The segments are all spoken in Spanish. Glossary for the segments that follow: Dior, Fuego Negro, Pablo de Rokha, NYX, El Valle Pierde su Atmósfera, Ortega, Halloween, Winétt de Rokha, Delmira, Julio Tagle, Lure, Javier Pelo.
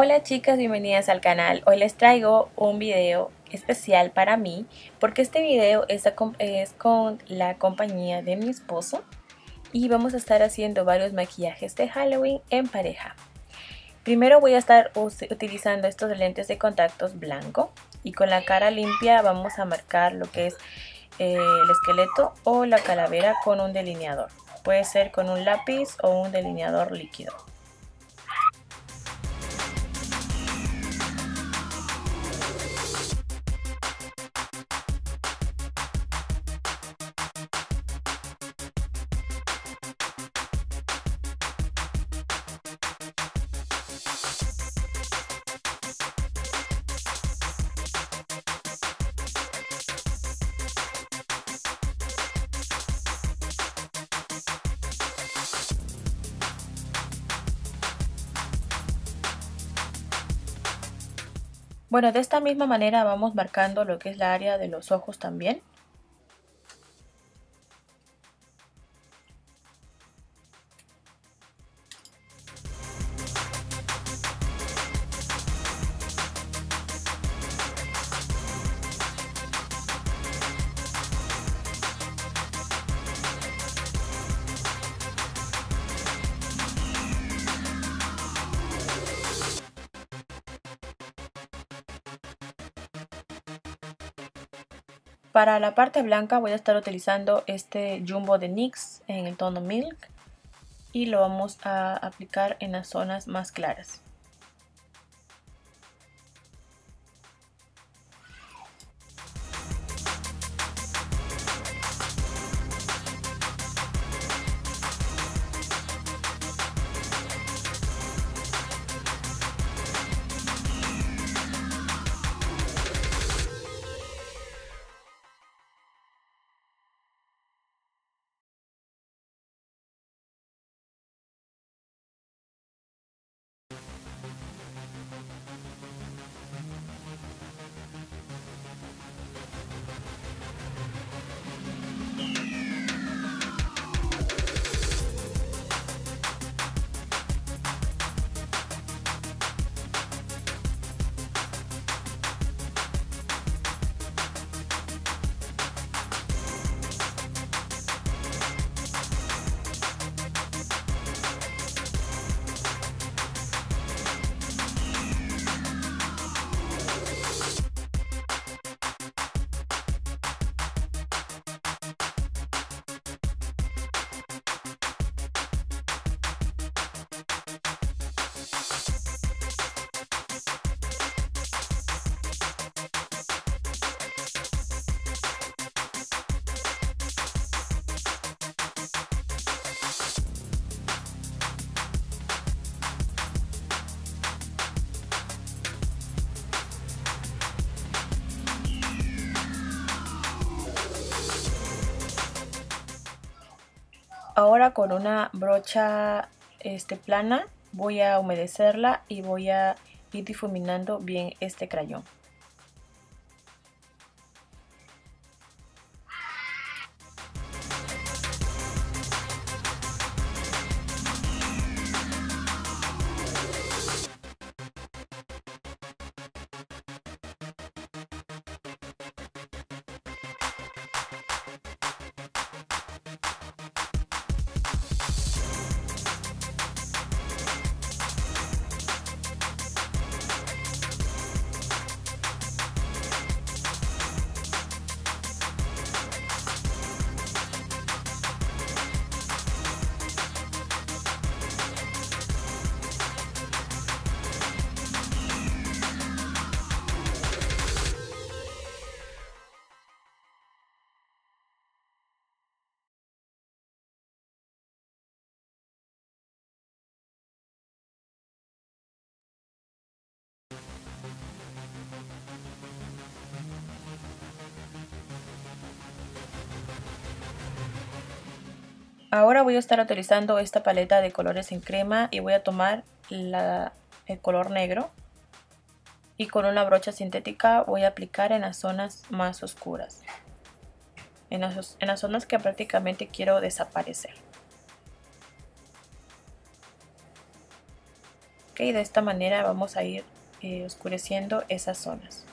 Hola chicas, bienvenidas al canal. Hoy les traigo un video especial para mí porque este video es con la compañía de mi esposo y vamos a estar haciendo varios maquillajes de Halloween en pareja. Primero voy a estar utilizando estos lentes de contactos blanco y con la cara limpia vamos a marcar lo que es el esqueleto o la calavera con un delineador. Puede ser con un lápiz o un delineador líquido. Bueno, de esta misma manera vamos marcando lo que es la área de los ojos también. Para la parte blanca voy a estar utilizando este Jumbo de NYX en el tono Milk y lo vamos a aplicar en las zonas más claras. Ahora con una brocha plana voy a humedecerla y voy a ir difuminando bien este crayón. Ahora voy a estar utilizando esta paleta de colores en crema y voy a tomar el color negro y con una brocha sintética voy a aplicar en las zonas más oscuras, en las zonas que prácticamente quiero desaparecer. ¿ok? De esta manera vamos a ir oscureciendo esas zonas.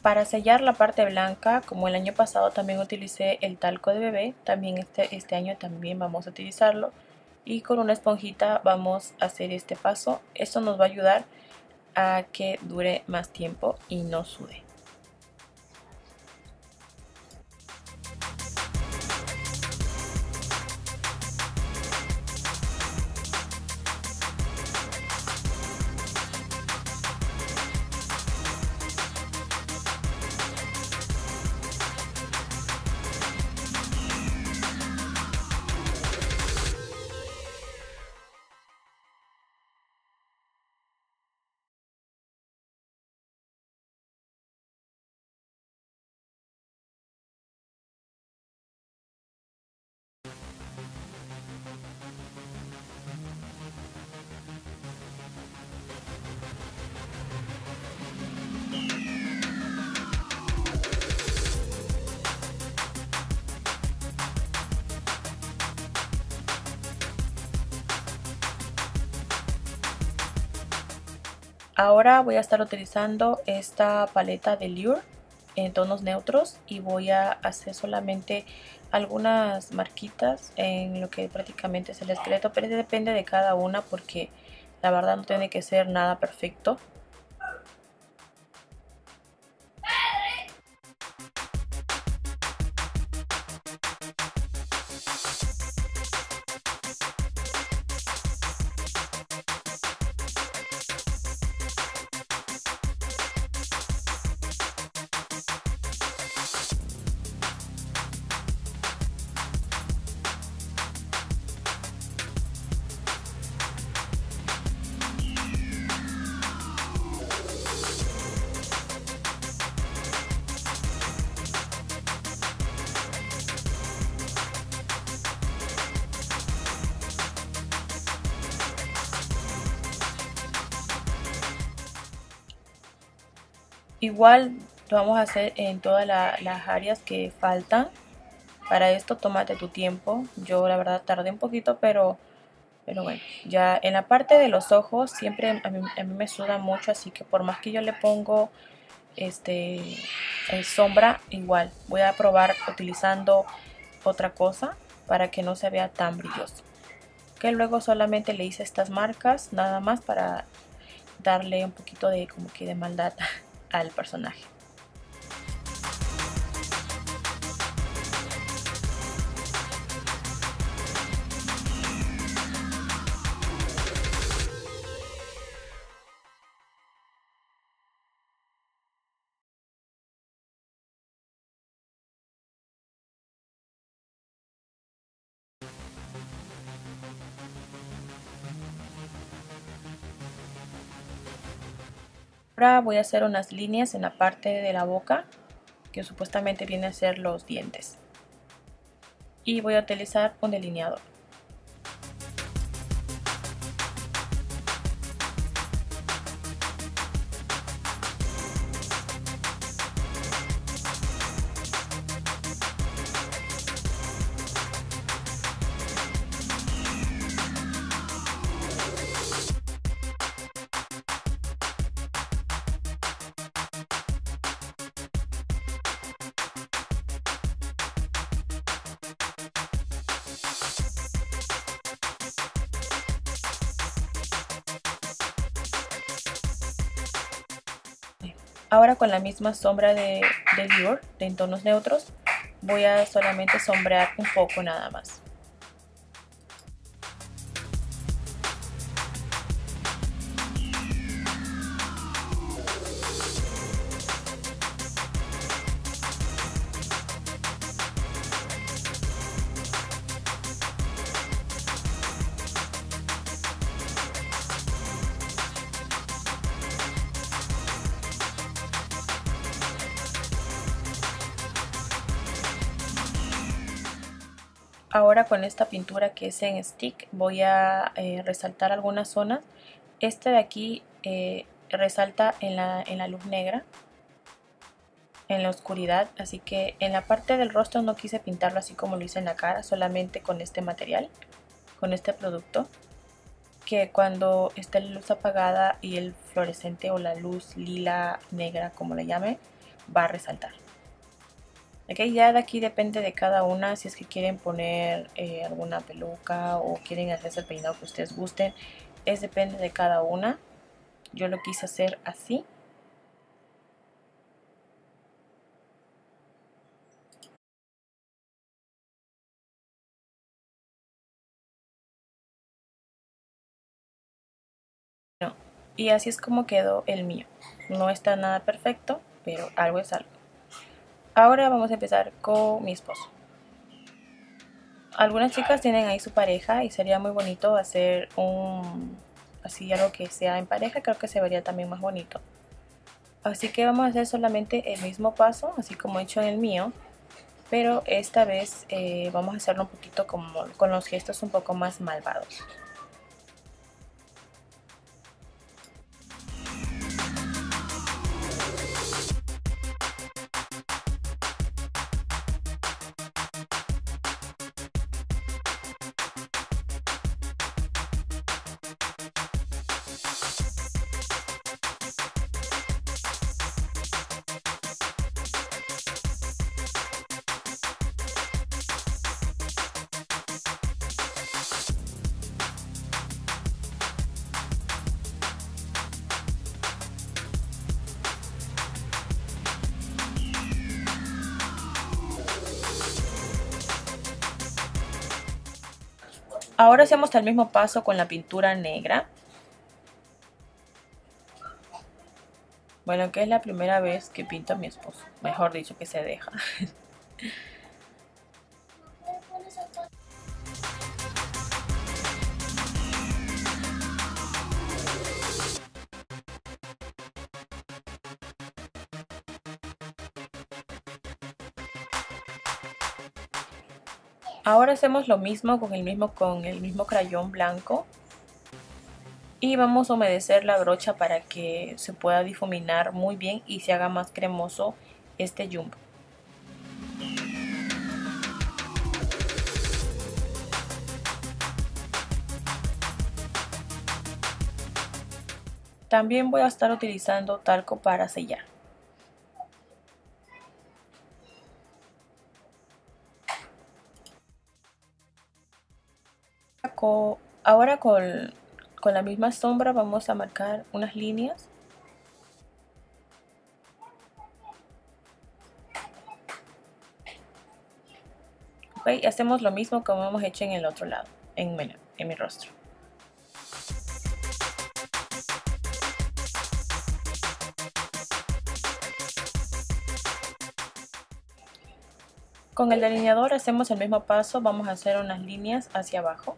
Para sellar la parte blanca, como el año pasado también utilicé el talco de bebé, también este año también vamos a utilizarlo, y con una esponjita vamos a hacer este paso. Esto nos va a ayudar a que dure más tiempo y no sude. Ahora voy a estar utilizando esta paleta de Lure en tonos neutros y voy a hacer solamente algunas marquitas en lo que prácticamente es el esqueleto, pero depende de cada una porque la verdad no tiene que ser nada perfecto. Igual lo vamos a hacer en todas las áreas que faltan. Para esto tómate tu tiempo. Yo la verdad tardé un poquito, pero bueno. Ya en la parte de los ojos siempre a mí me suda mucho, así que por más que yo le pongo sombra, igual voy a probar utilizando otra cosa para que no se vea tan brilloso. Que luego solamente le hice estas marcas, nada más para darle un poquito de como que de maldad al personaje. Ahora voy a hacer unas líneas en la parte de la boca que supuestamente viene a ser los dientes, y voy a utilizar un delineador. Ahora con la misma sombra de Dior, en tonos neutros, voy a solamente sombrear un poco nada más. Ahora con esta pintura que es en stick voy a resaltar algunas zonas. Este de aquí resalta en la luz negra, en la oscuridad, así que en la parte del rostro no quise pintarlo así como lo hice en la cara, solamente con este material, con este producto, que cuando esté la luz apagada y el fluorescente o la luz lila negra, como le llame, va a resaltar. Ok, ya de aquí depende de cada una, si es que quieren poner alguna peluca o quieren hacerse el peinado que ustedes gusten, depende de cada una. Yo lo quise hacer así. No. Y así es como quedó el mío. No está nada perfecto, pero algo es algo. Ahora vamos a empezar con mi esposo. Algunas chicas tienen ahí su pareja y sería muy bonito hacer así algo que sea en pareja, creo que se vería también más bonito. Así que vamos a hacer solamente el mismo paso, así como he hecho en el mío, pero esta vez vamos a hacerlo un poquito como con los gestos un poco más malvados. Ahora hacemos el mismo paso con la pintura negra. Bueno, que es la primera vez que pinto a mi esposo. Mejor dicho, que se deja. Ahora hacemos lo mismo con el mismo crayón blanco y vamos a humedecer la brocha para que se pueda difuminar muy bien y se haga más cremoso este jumbo. También voy a estar utilizando talco para sellar. Ahora con la misma sombra vamos a marcar unas líneas. Okay, hacemos lo mismo como hemos hecho en el otro lado, en mi rostro. Con el delineador hacemos el mismo paso, vamos a hacer unas líneas hacia abajo.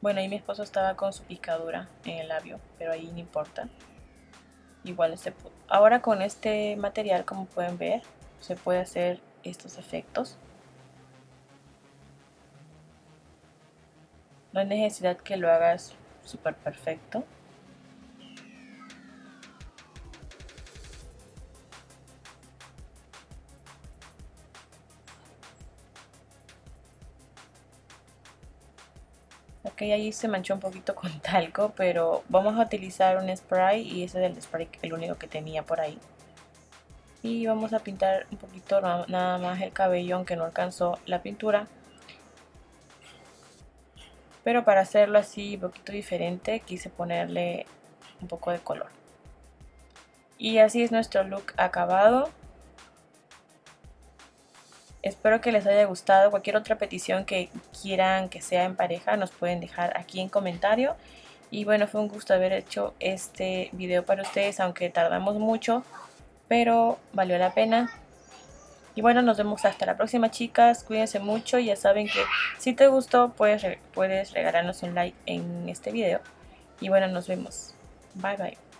Bueno, ahí mi esposo estaba con su picadura en el labio, pero ahí no importa. Igual se puede. Ahora con este material, como pueden ver, se puede hacer estos efectos. No hay necesidad que lo hagas súper perfecto. Ok, ahí se manchó un poquito con talco, pero vamos a utilizar un spray y ese es el spray, el único que tenía por ahí. Y vamos a pintar un poquito nada más el cabello, aunque no alcanzó la pintura. Pero para hacerlo así un poquito diferente, quise ponerle un poco de color. Y así es nuestro look acabado. Espero que les haya gustado. Cualquier otra petición que quieran que sea en pareja nos pueden dejar aquí en comentario. Y bueno, fue un gusto haber hecho este video para ustedes, aunque tardamos mucho, pero valió la pena. Y bueno, nos vemos hasta la próxima, chicas. Cuídense mucho. Ya saben que si te gustó, puedes regalarnos un like en este video. Y bueno, nos vemos. Bye, bye.